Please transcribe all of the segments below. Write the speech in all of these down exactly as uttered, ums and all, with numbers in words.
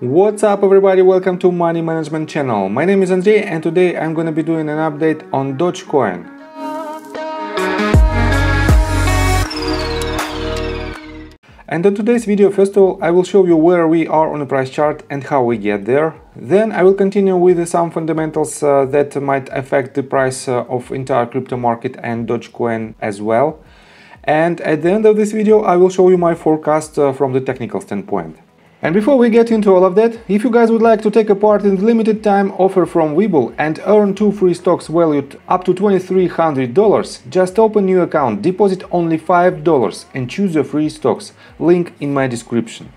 What's up everybody, welcome to Money Management channel. My name is Andrei and today I'm gonna be doing an update on Dogecoin. And on today's video, first of all, I will show you where we are on the price chart and how we get there. Then I will continue with some fundamentals uh, that might affect the price uh, of entire crypto market and Dogecoin as well. And at the end of this video, I will show you my forecast uh, from the technical standpoint. And before we get into all of that, if you guys would like to take a part in the limited time offer from Webull and earn two free stocks valued up to two thousand three hundred dollars, just open new account, deposit only five dollars and choose your free stocks, link in my description.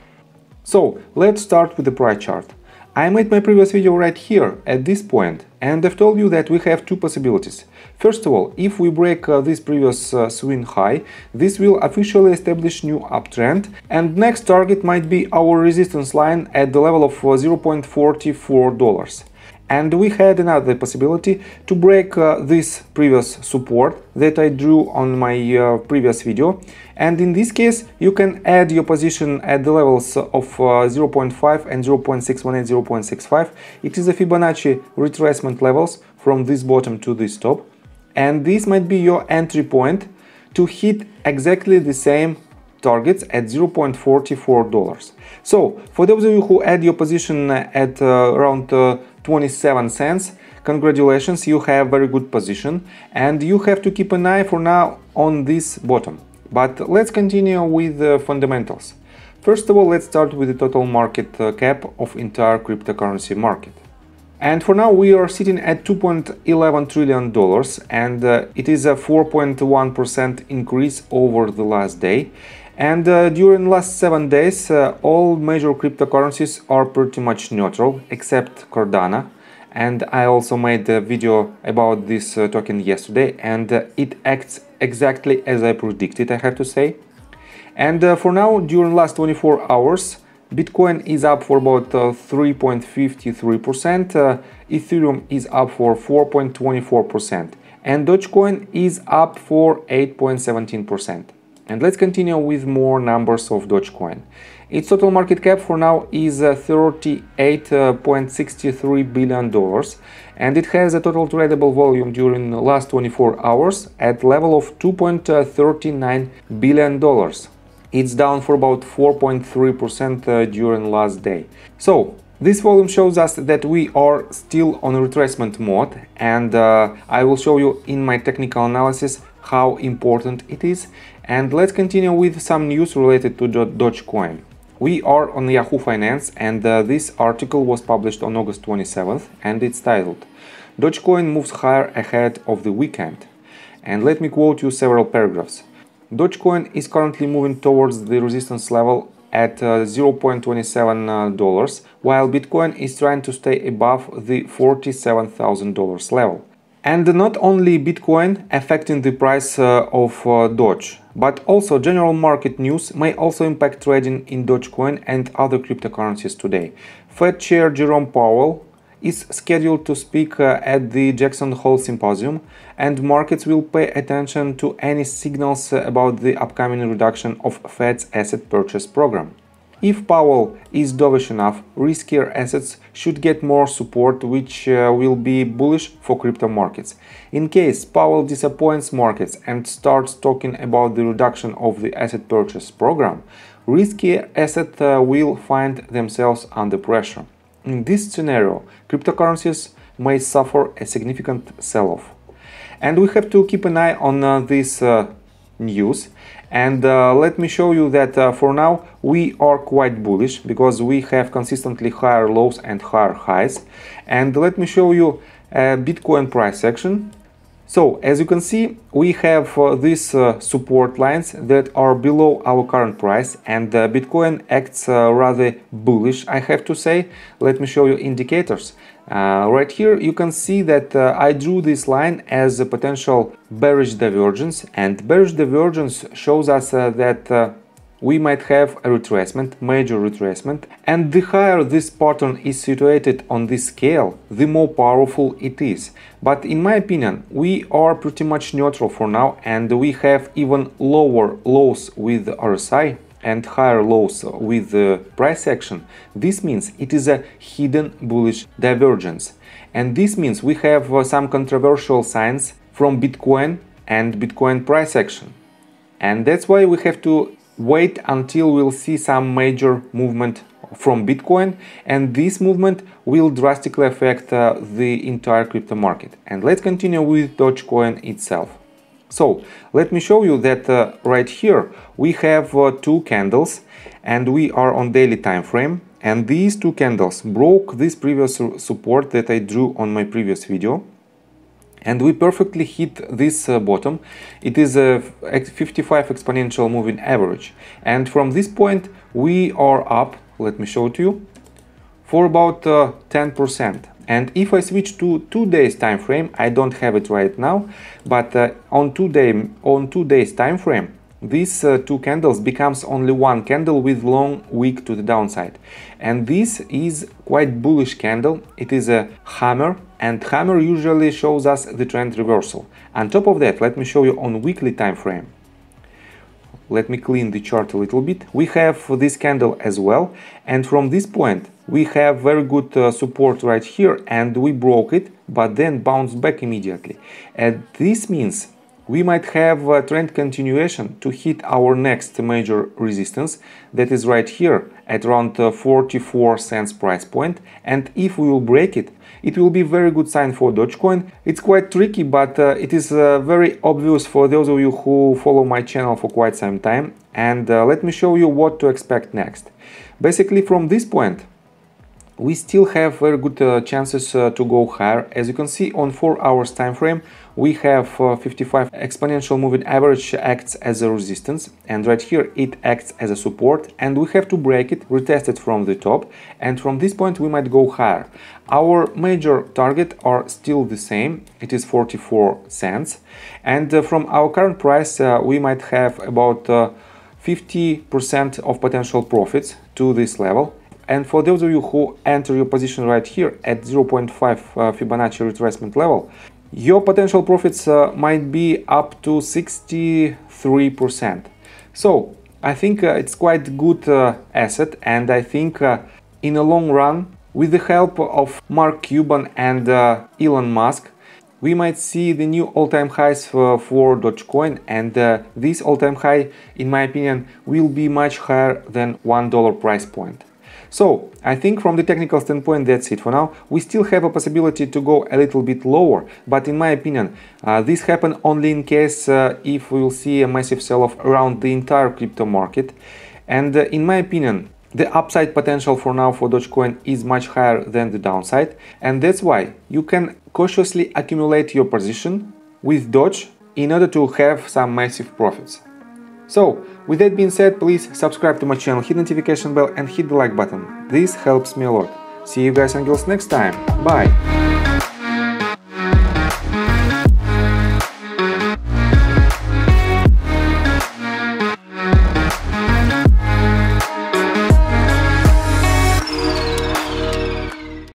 So let's start with the price chart. I made my previous video right here, at this point, and I've told you that we have two possibilities. First of all, if we break uh, this previous uh, swing high, this will officially establish new uptrend, and next target might be our resistance line at the level of uh, zero point four four dollars. And we had another possibility to break uh, this previous support that I drew on my uh, previous video. And in this case, you can add your position at the levels of uh, zero point five and zero point six one eight, zero point six five. It is a Fibonacci retracement levels from this bottom to this top. And this might be your entry point to hit exactly the same targets at zero point four four dollars. So, for those of you who add your position at uh, around uh, twenty-seven cents, congratulations, you have very good position, and you have to keep an eye for now on this bottom. But let's continue with the fundamentals. First of all, let's start with the total market cap of entire cryptocurrency market. And for now we are sitting at two point one one trillion dollars, and uh, it is a four point one percent increase over the last day. And uh, during last seven days, uh, all major cryptocurrencies are pretty much neutral, except Cardano. And I also made a video about this uh, token yesterday, and uh, it acts exactly as I predicted, I have to say. And uh, for now, during last twenty-four hours, Bitcoin is up for about three point five three percent, uh, uh, Ethereum is up for four point two four percent, and Dogecoin is up for eight point one seven percent. And let's continue with more numbers of Dogecoin. Its total market cap for now is thirty-eight point six three billion dollars, and it has a total tradable volume during the last twenty-four hours at level of two point three nine billion dollars. It's down for about four point three percent during last day. So this volume shows us that we are still on retracement mode, and uh, I will show you in my technical analysis how important it is. And let's continue with some news related to Dogecoin. We are on Yahoo Finance, and uh, this article was published on August twenty-seventh, and it's titled "Dogecoin moves higher ahead of the weekend." And let me quote you several paragraphs. Dogecoin is currently moving towards the resistance level at uh, zero point two seven dollars, while Bitcoin is trying to stay above the forty-seven thousand dollars level. And not only Bitcoin affecting the price uh, of uh, Doge, but also general market news may also impact trading in Dogecoin and other cryptocurrencies today. Fed Chair Jerome Powell is scheduled to speak uh, at the Jackson Hole Symposium, and markets will pay attention to any signals uh, about the upcoming reduction of Fed's asset purchase program. If Powell is dovish enough, riskier assets should get more support, which uh, will be bullish for crypto markets. In case Powell disappoints markets and starts talking about the reduction of the asset purchase program, riskier assets uh, will find themselves under pressure. In this scenario, cryptocurrencies may suffer a significant sell-off. And we have to keep an eye on uh, this uh, news. And uh, let me show you that uh, for now we are quite bullish, because we have consistently higher lows and higher highs. And let me show you a Bitcoin price action. So as you can see, we have uh, these uh, support lines that are below our current price, and uh, Bitcoin acts uh, rather bullish, I have to say. Let me show you indicators. Uh, right here you can see that uh, I drew this line as a potential bearish divergence, and bearish divergence shows us uh, that uh, we might have a retracement, major retracement, and the higher this pattern is situated on this scale, the more powerful it is. But in my opinion, we are pretty much neutral for now, and we have even lower lows with R S I and higher lows with the price action, this means it is a hidden bullish divergence. And this means we have uh, some controversial signs from Bitcoin and Bitcoin price action. And that's why we have to wait until we'll see some major movement from Bitcoin, and this movement will drastically affect uh, the entire crypto market. And let's continue with Dogecoin itself. So let me show you that uh, right here we have uh, two candles, and we are on daily time frame, and these two candles broke this previous support that I drew on my previous video, and we perfectly hit this uh, bottom. It is a fifty-five exponential moving average, and from this point we are up. Let me show it to you, for about uh, ten percent. And if I switch to two days time frame, I don't have it right now, but uh, on two day on two days time frame, these uh, two candles becomes only one candle with long wick to the downside, and this is quite bullish candle. It is a hammer, and hammer usually shows us the trend reversal. On top of that, let me show you on weekly time frame. Let me clean the chart a little bit. We have this candle as well, and from this point we have very good uh, support right here, and we broke it but then bounced back immediately, and this means we might have a trend continuation to hit our next major resistance, that is right here at around uh, forty-four cents price point. And if we will break it, it will be a very good sign for Dogecoin. It's quite tricky, but uh, it is uh, very obvious for those of you who follow my channel for quite some time. And uh, let me show you what to expect next. Basically, from this point, we still have very good uh, chances uh, to go higher. As you can see, on four hours time frame, we have uh, fifty-five exponential moving average acts as a resistance, and right here it acts as a support, and we have to break it, retest it from the top, and from this point we might go higher. Our major target are still the same, it is forty-four cents, and uh, from our current price uh, we might have about uh, fifty percent of potential profits to this level. And for those of you who enter your position right here at zero point five uh, Fibonacci retracement level, your potential profits uh, might be up to sixty-three percent. So I think uh, it's quite good uh, asset, and I think uh, in the long run, with the help of Mark Cuban and uh, Elon Musk, we might see the new all-time highs for, for Dogecoin, and uh, this all-time high, in my opinion, will be much higher than one dollar price point. So I think from the technical standpoint that's it for now. We still have a possibility to go a little bit lower, but in my opinion uh, this happened only in case uh, if we will see a massive sell-off around the entire crypto market, and uh, in my opinion the upside potential for now for Dogecoin is much higher than the downside, and that's why you can cautiously accumulate your position with Doge in order to have some massive profits. So, with that being said, please subscribe to my channel, hit the notification bell and hit the like button. This helps me a lot. See you guys and girls next time. Bye!